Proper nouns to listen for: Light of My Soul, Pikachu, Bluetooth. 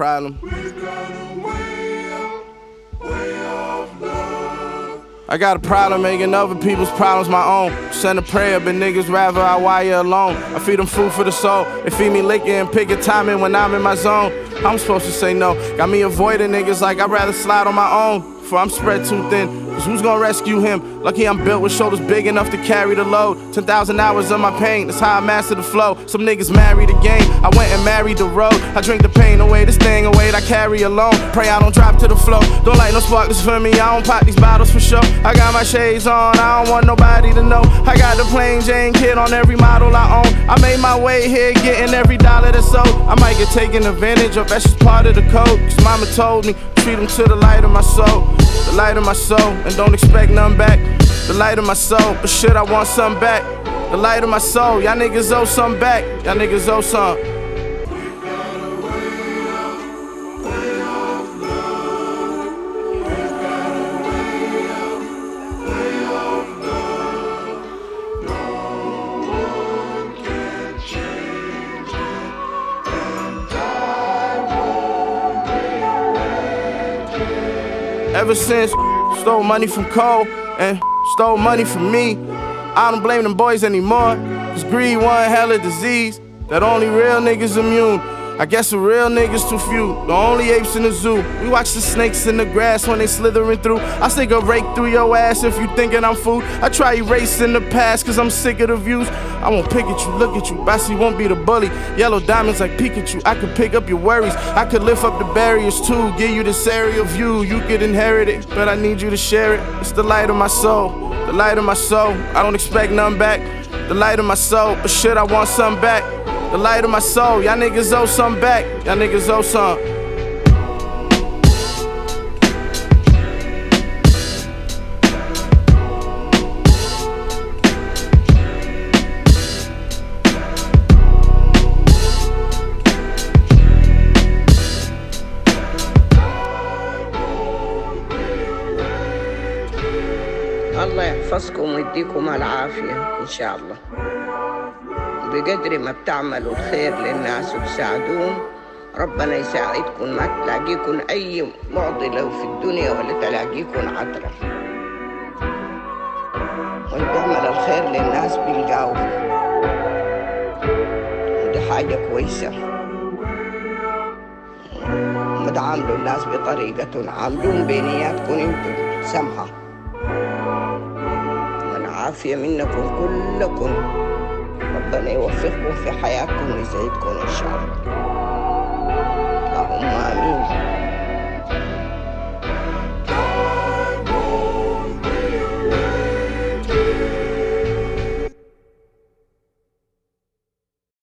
problem. I got a problem making other people's problems my own. Send a prayer, but niggas rather I wire alone. I feed them food for the soul. They feed me liquor and pick a timing when I'm in my zone. I'm supposed to say no. Got me avoiding niggas like I'd rather slide on my own. For I'm spread too thin, cause who's gonna rescue him? Lucky I'm built with shoulders big enough to carry the load. 10,000 hours of my pain, that's how I master the flow. Some niggas marry the game, I went and married the road. I drink the pain away, this thing away that I carry alone. Pray I don't drop to the flow, don't light no sparklers for me. I don't pop these bottles for show. I got my shades on, I don't want nobody to know. I got the plain Jane kid on every model I own. I made my way here, getting every dollar that's sold. I might get taken advantage of, that's just part of the code. Cause mama told me, treat them to the light of my soul. The light of my soul, and don't expect nothing back. The light of my soul, but shit, I want something back. The light of my soul, y'all niggas owe something back. Y'all niggas owe something. Ever since, stole money from Cole and stole money from me. I don't blame them boys anymore, cause greed one hella disease that only real niggas immune. I guess the real niggas too few, the only apes in the zoo. We watch the snakes in the grass when they slithering through. I stick a rake through your ass if you thinking I'm food. I try erasing the past cause I'm sick of the views. I won't pick at you, look at you, Bossy won't be the bully. Yellow diamonds like Pikachu, I could pick up your worries. I could lift up the barriers too, give you this aerial view. You could inherit it, but I need you to share it. It's the light of my soul, the light of my soul. I don't expect nothing back, the light of my soul. But shit, I want something back, the light of my soul. Y'all niggas owe something back, y'all niggas owe something. الله يحفظكم ويديكم العافية إن شاء الله، بقدر ما بتعملوا الخير للناس وتساعدوهم ربنا يساعدكم، ما تلاقيكم أي معضلة في الدنيا ولا تلاقيكم عطرة، واللي بيعمل الخير للناس بيلقاوه، ودي حاجة كويسة، ما تعاملوا الناس بطريقتهم، عاملوهم بينياتكم أنتم سمحة. عافية منكم كلكم، ربنا يوفقكم في حياتكم ويسعدكم إن شاء الله. اللهم آمين.